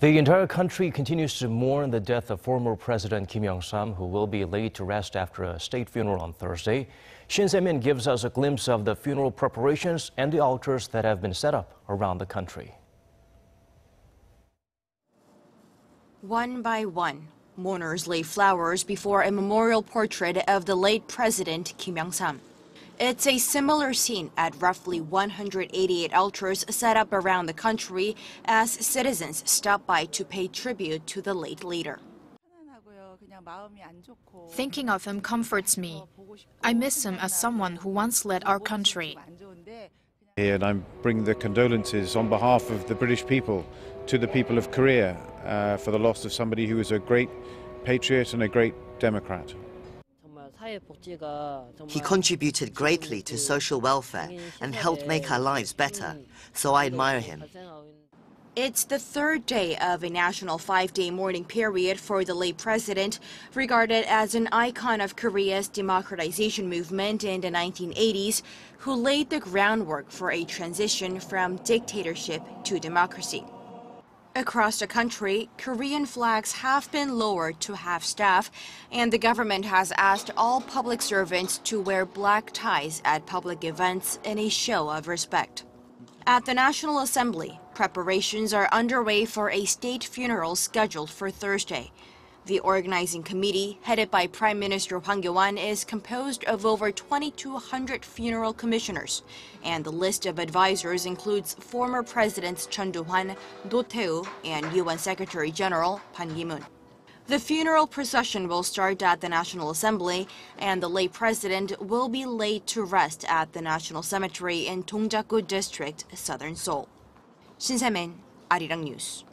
The entire country continues to mourn the death of former President Kim Young-sam, who will be laid to rest after a state funeral on Thursday. Shin Se-min gives us a glimpse of the funeral preparations and the altars that have been set up around the country. One by one, mourners lay flowers before a memorial portrait of the late President Kim Young-sam. It's a similar scene at roughly 188 altars set up around the country as citizens stop by to pay tribute to the late leader. Thinking of him comforts me. I miss him as someone who once led our country. And I bring the condolences on behalf of the British people to the people of Korea for the loss of somebody who was a great patriot and a great democrat. He contributed greatly to social welfare and helped make our lives better, so I admire him. It's the third day of a national five-day mourning period for the late president, regarded as an icon of Korea's democratization movement in the 1980s, who laid the groundwork for a transition from dictatorship to democracy. Across the country, Korean flags have been lowered to half-staff, and the government has asked all public servants to wear black ties at public events in a show of respect. At the National Assembly, preparations are underway for a state funeral scheduled for Thursday. The organizing committee, headed by Prime Minister Hwang Kyo-ahn, is composed of over 2,200 funeral commissioners, and the list of advisors includes former Presidents Chun Doo-hwan, Do Tae-woo, and UN Secretary General Ban Ki-moon. The funeral procession will start at the National Assembly, and the late president will be laid to rest at the National Cemetery in Dongjak-gu District, southern Seoul. Shin Se-min, Arirang News.